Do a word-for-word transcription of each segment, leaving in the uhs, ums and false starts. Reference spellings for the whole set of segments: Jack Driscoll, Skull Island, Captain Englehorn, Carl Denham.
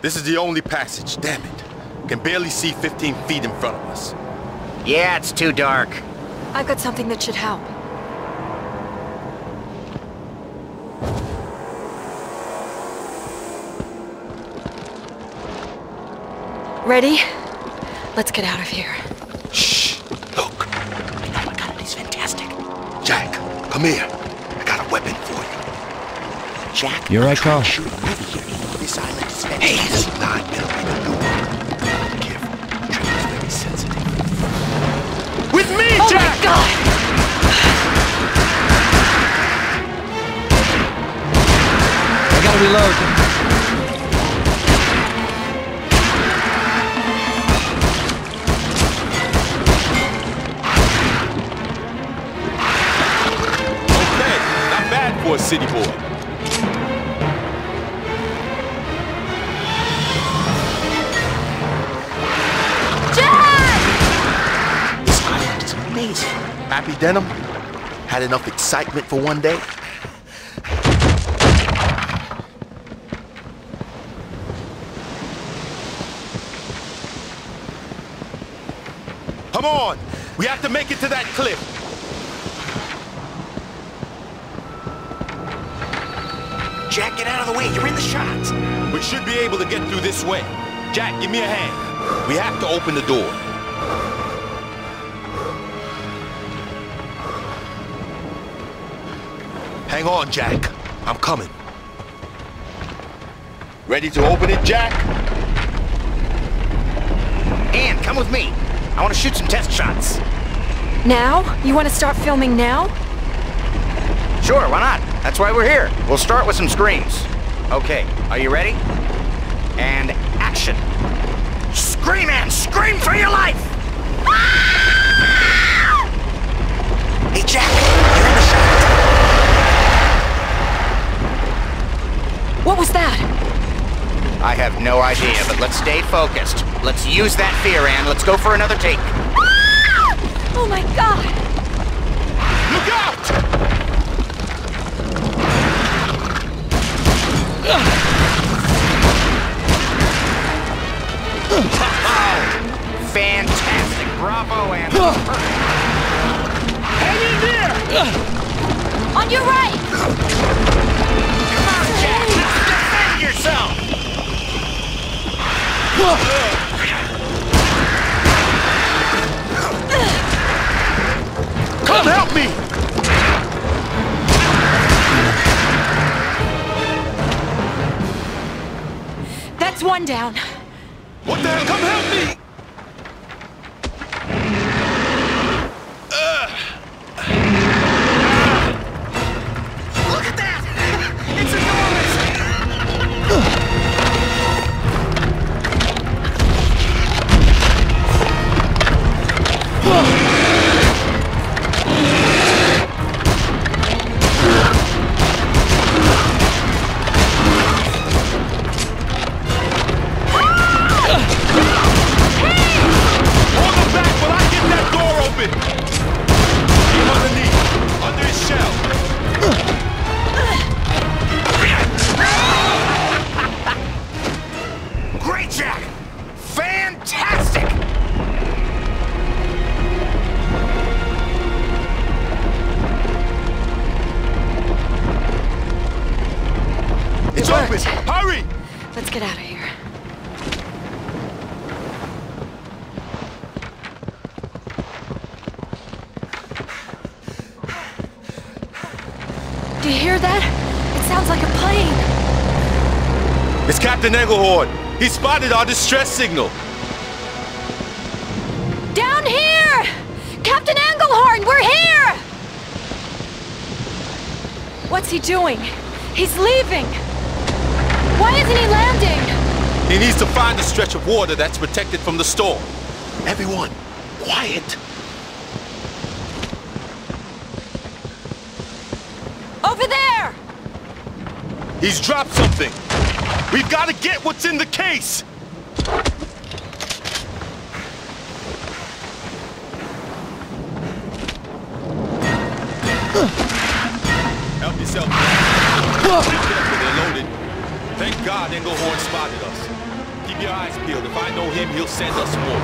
This is the only passage, damn it. Can barely see fifteen feet in front of us. Yeah, it's too dark. I've got something that should help. Ready? Let's get out of here. Shh! Look! I got my gun and he's fantastic. Jack, come here. I got a weapon for you. Jack, you're right, Carl. Shoot him out of here. This island is fantastic. Hey, not gonna be careful. Trigger's very sensitive. With me, oh Jack! Oh my God! I gotta reload. City boy. Jack! This island is amazing. Happy Denham? Had enough excitement for one day? Come on! We have to make it to that cliff! Jack, get out of the way. You're in the shots. We should be able to get through this way. Jack, give me a hand. We have to open the door. Hang on, Jack. I'm coming. Ready to open it, Jack? Dan, come with me. I want to shoot some test shots. Now? You want to start filming now? Sure, why not? That's why we're here. We'll start with some screams. Okay, are you ready? And action. Scream, man! Scream for your life! Hey, Jack! You're in the shot! What was that? I have no idea, but let's stay focused. Let's use that fear, Ann. Let's go for another take. Oh my God! Look out! Fantastic! Bravo, and perfect! Hang in there! On your right! Come on, Jack! Defend yourself! Come help me! One down. What the hell? Come help me! Uh. Look at that! It's Captain Englehorn! He spotted our distress signal! Down here! Captain Englehorn, we're here! What's he doing? He's leaving! Why isn't he landing? He needs to find a stretch of water that's protected from the storm. Everyone, quiet! Over there! He's dropped something! We've got to get what's in the case! Help yourself. Be careful, they're loaded. Thank God Englehorn spotted us. Keep your eyes peeled. If I know him, he'll send us more.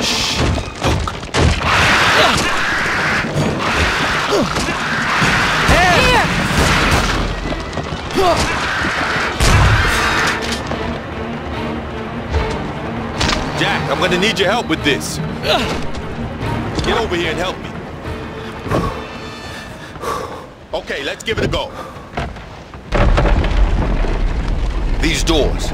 Shh. Here. Here. Jack, I'm gonna need your help with this. Get over here and help me. Okay, let's give it a go. These doors,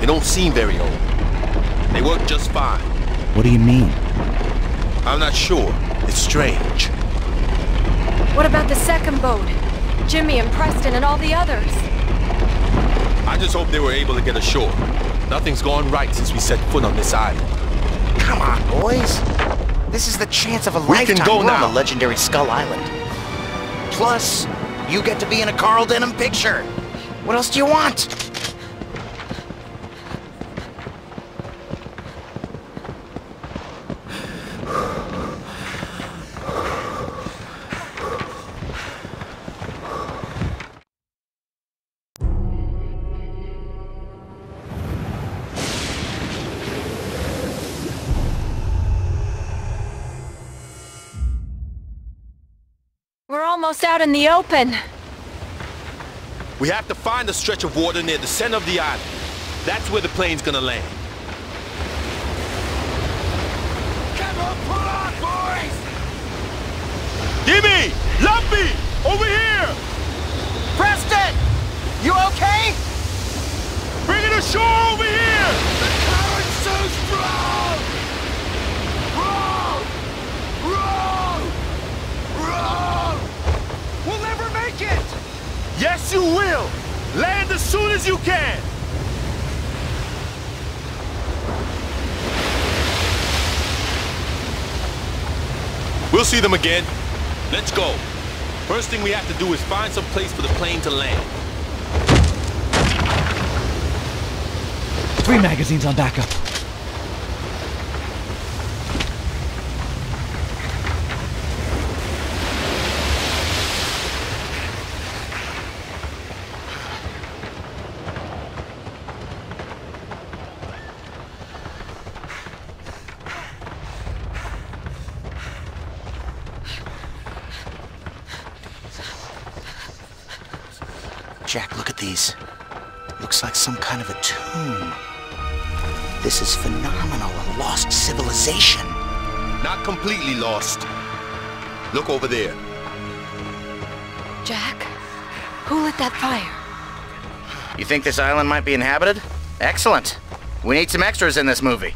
they don't seem very old. They work just fine. What do you mean? I'm not sure. It's strange. What about the second boat? Jimmy and Preston and all the others? I just hope they were able to get ashore. Nothing's gone right since we set foot on this island. Come on, boys. This is the chance of a we lifetime. We can go now. On the legendary Skull Island. Plus, you get to be in a Carl Denham picture. What else do you want? Almost out in the open. We have to find a stretch of water near the center of the island. That's where the plane's gonna land. Come on, pull on, boys! Jimmy! Lumpy! Over here! Preston! You okay? Bring it ashore over here! The current's so strong! Roll! Roll! Roll! We'll never make it! Yes, you will! Land as soon as you can! We'll see them again. Let's go. First thing we have to do is find some place for the plane to land. Three magazines on backup. Jack, look at these. Looks like some kind of a tomb. This is phenomenal, a lost civilization. Not completely lost. Look over there. Jack, who lit that fire? You think this island might be inhabited? Excellent. We need some extras in this movie.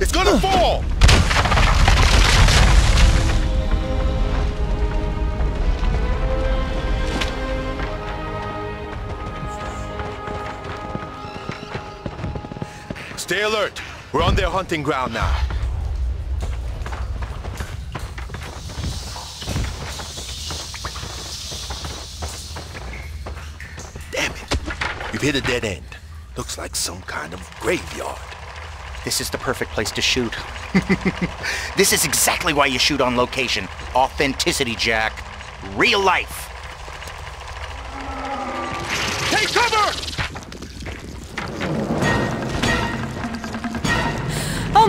It's gonna fall! Stay alert. We're on their hunting ground now. Damn it. You've hit a dead end. Looks like some kind of graveyard. This is the perfect place to shoot. This is exactly why you shoot on location. Authenticity, Jack. Real life. Take cover! Oh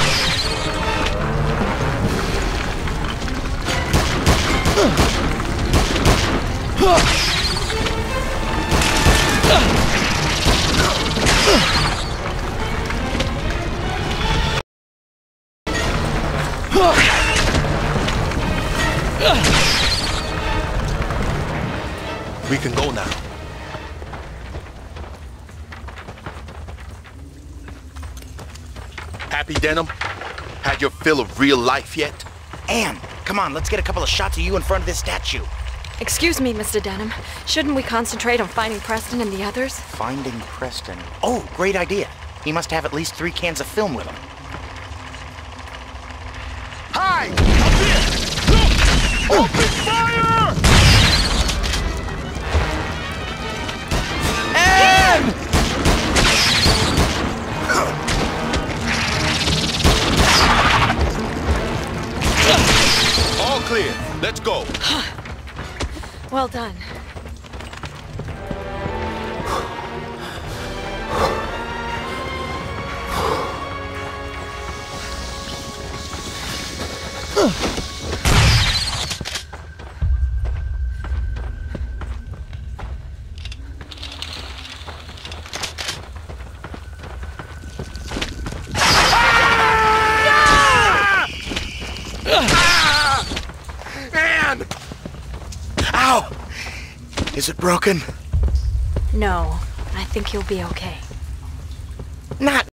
We can go now. Happy, Denham? Had your fill of real life yet? Anne, come on, let's get a couple of shots of you in front of this statue. Excuse me, Mister Denham. Shouldn't we concentrate on finding Preston and the others? Finding Preston? Oh, great idea. He must have at least three cans of film with him. Hi! Up here! Look! Open fire! Anne! All clear. Let's go. Well done. Is it broken? No, I think you'll be okay. Not